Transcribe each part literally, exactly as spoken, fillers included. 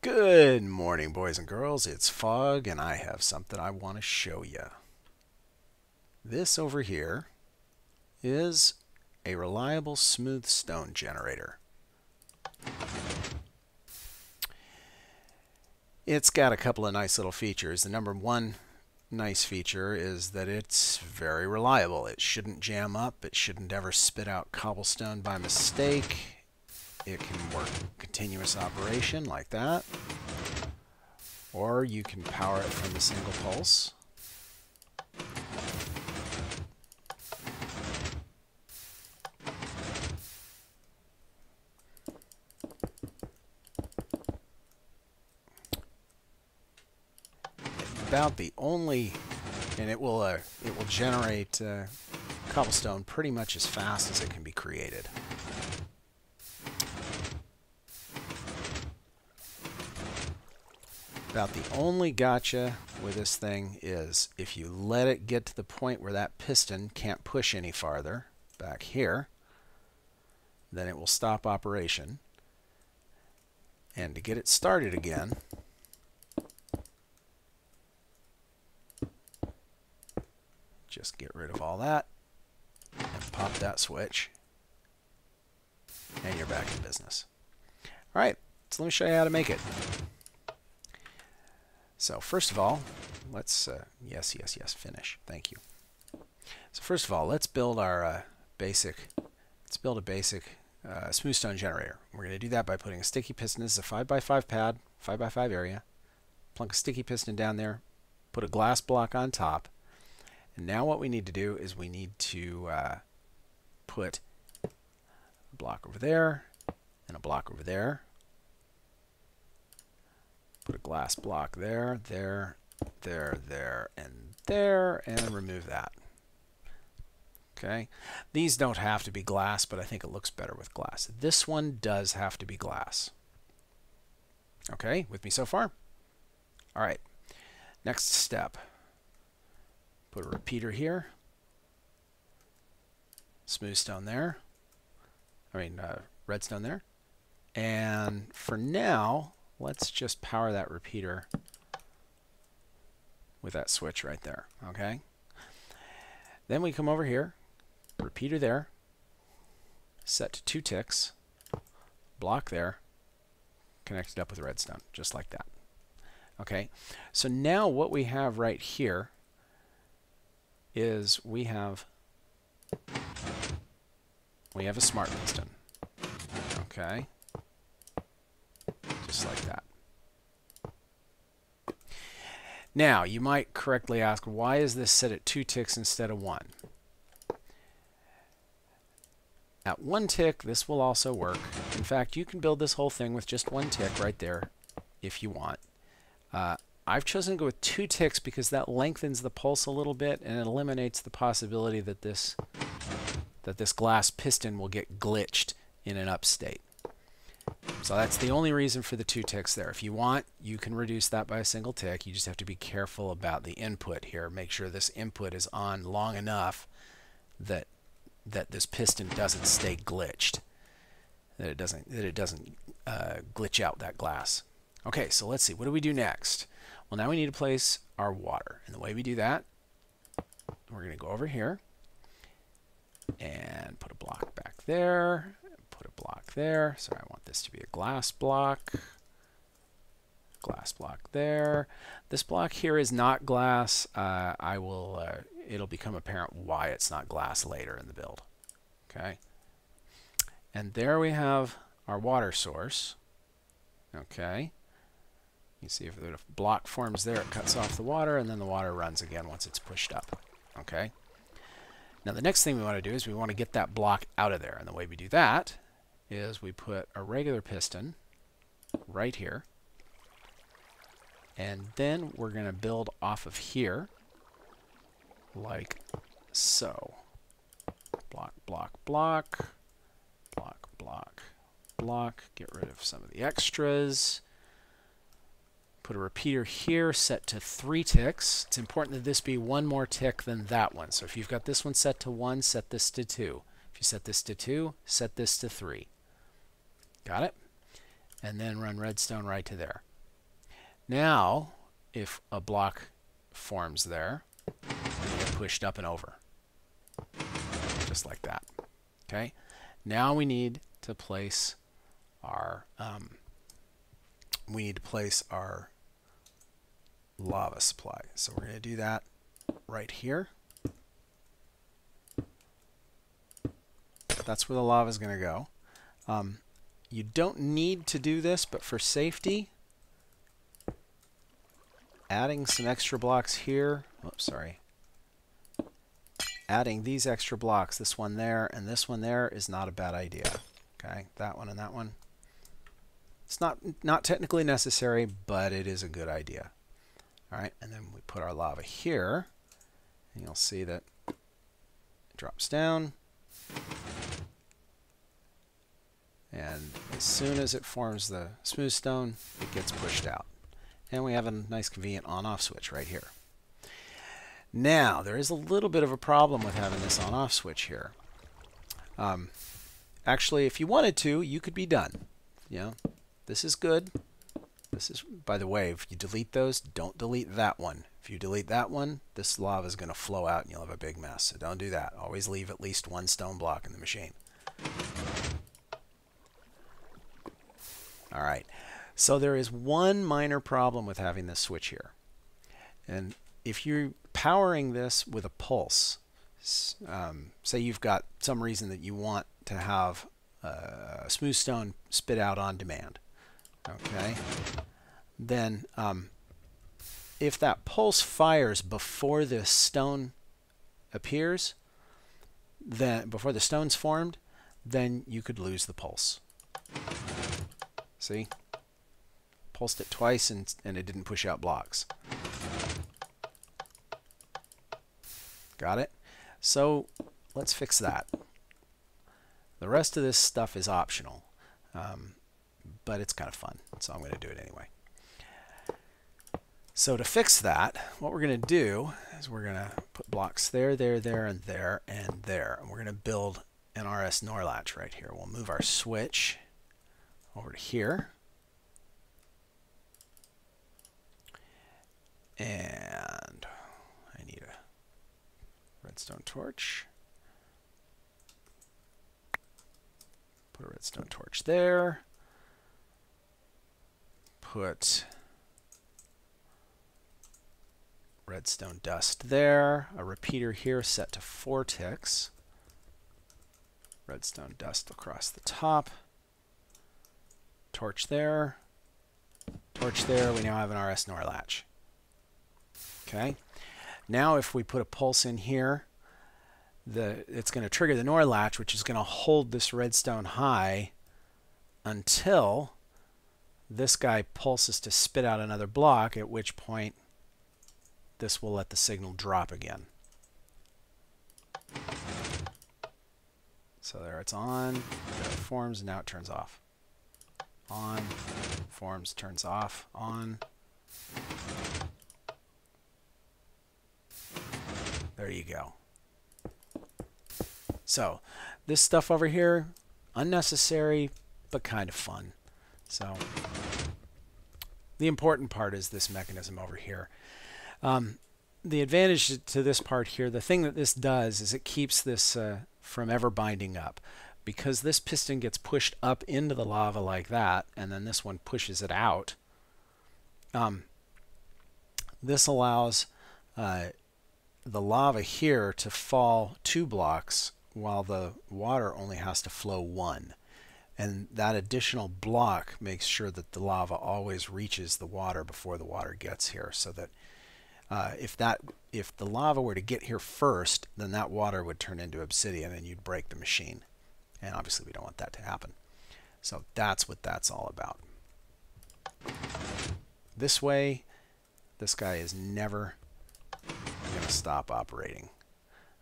Good morning, boys and girls. It's Fog, and I have something I want to show you. This over here is a reliable smooth stone generator. It's got a couple of nice little features. The number one nice feature is that it's very reliable. It shouldn't jam up. It shouldn't ever spit out cobblestone by mistake. It can work continuous operation like that, or you can power it from a single pulse. About the only, and it will uh, it will generate uh, cobblestone pretty much as fast as it can be created. About the only gotcha with this thing is if you let it get to the point where that piston can't push any farther back here, then it will stop operation. And to get it started again, just get rid of all that and pop that switch, and you're back in business. All right, so let me show you how to make it. So first of all, let's, uh, yes, yes, yes, finish. Thank you. So first of all, let's build our uh, basic, let's build a basic uh, smoothstone generator. We're going to do that by putting a sticky piston. This is a five by five pad, five by five area. Plunk a sticky piston down there, put a glass block on top. And now what we need to do is we need to uh, put a block over there and a block over there. Put a glass block there, there, there, there, and there, and remove that. Okay, these don't have to be glass, but I think it looks better with glass. This one does have to be glass. Okay, with me so far? All right, next step. Put a repeater here. Smoothstone there. I mean, uh, redstone there. And for now, let's just power that repeater with that switch right there, okay? Then we come over here, repeater there, set to two ticks, block there, connect it up with redstone, just like that. Okay, so now what we have right here is we have, we have a smart piston, okay? Just like that. Now, you might correctly ask, why is this set at two ticks instead of one? At one tick, this will also work. In fact, you can build this whole thing with just one tick right there if you want. Uh, I've chosen to go with two ticks because that lengthens the pulse a little bit and it eliminates the possibility that this, that this glass piston will get glitched in an up state. So that's the only reason for the two ticks there. If you want, you can reduce that by a single tick. You just have to be careful about the input here. Make sure this input is on long enough that that this piston doesn't stay glitched, that it doesn't that it doesn't uh, glitch out that glass. Okay, so let's see. What do we do next? Well, now we need to place our water, and the way we do that, we're going to go over here and put a block back there. Put a block there. So I want this to be a glass block. Glass block there. This block here is not glass. Uh, I will. Uh, it'll become apparent why it's not glass later in the build. Okay. And there we have our water source. Okay. You see if the block forms there, it cuts off the water, and then the water runs again once it's pushed up. Okay. Now the next thing we want to do is we want to get that block out of there, and the way we do that is we put a regular piston right here, and then we're going to build off of here like so. Block, block, block, block, block, block, get rid of some of the extras, put a repeater here set to three ticks. It's important that this be one more tick than that one, so if you've got this one set to one, set this to two. If you set this to two, set this to three. Got it? And then run redstone right to there. Now, if a block forms there, it'll get pushed up and over. Just like that. Okay? Now we need to place our um, we need to place our lava supply. So we're going to do that right here. That's where the lava is going to go. Um, you don't need to do this, but for safety, adding some extra blocks here. Oops, sorry. Adding these extra blocks, this one there and this one there, is not a bad idea. Okay, that one and that one. It's not not technically necessary, but it is a good idea. All right, and then we put our lava here, and you'll see that it drops down. And as soon as it forms the smooth stone, it gets pushed out. And we have a nice convenient on-off switch right here. Now, there is a little bit of a problem with having this on-off switch here. Um, actually, if you wanted to, you could be done. You know, this is good. This is, by the way, if you delete those, don't delete that one. If you delete that one, this lava is going to flow out and you'll have a big mess. So don't do that. Always leave at least one stone block in the machine. All right. So there is one minor problem with having this switch here. And if you're powering this with a pulse, um, say you've got some reason that you want to have uh, smoothstone spit out on demand, okay, then um, if that pulse fires before the stone appears, then before the stone's formed, then you could lose the pulse. See? Pulsed it twice and, and it didn't push out blocks. Got it? So let's fix that. The rest of this stuff is optional, um, but it's kind of fun, so I'm going to do it anyway. So to fix that, what we're going to do is we're going to put blocks there, there, there, and there, and there. And we're going to build an R S N O R latch right here. We'll move our switch over to here. And I need a redstone torch. Put a redstone torch there. Put redstone dust there. A repeater here set to Vortex. Redstone dust across the top. Torch there. Torch there. We now have an R S N O R latch. Okay. Now if we put a pulse in here, the it's going to trigger the N O R latch, which is going to hold this redstone high until this guy pulses to spit out another block, at which point this will let the signal drop again. So there it's on, there it forms, and now it turns off. On, forms, turns off, on. There you go. So this stuff over here, unnecessary, but kind of fun. So the important part is this mechanism over here. Um, the advantage to this part here, the thing that this does is it keeps this uh, from ever binding up, because this piston gets pushed up into the lava like that, and then this one pushes it out. Um, this allows uh, the lava here to fall two blocks while the water only has to flow one. And that additional block makes sure that the lava always reaches the water before the water gets here, so that uh, if that if the lava were to get here first, then that water would turn into obsidian and you'd break the machine. And obviously we don't want that to happen. So that's what that's all about. This way, this guy is never going to stop operating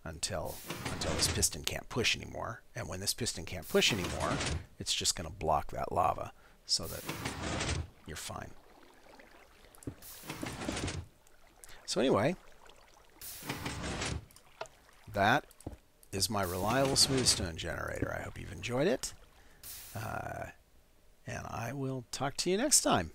until until this piston can't push anymore, and when this piston can't push anymore, it's just going to block that lava so that you're fine. So anyway, that is my reliable smoothstone generator. I hope you've enjoyed it, uh, and I will talk to you next time.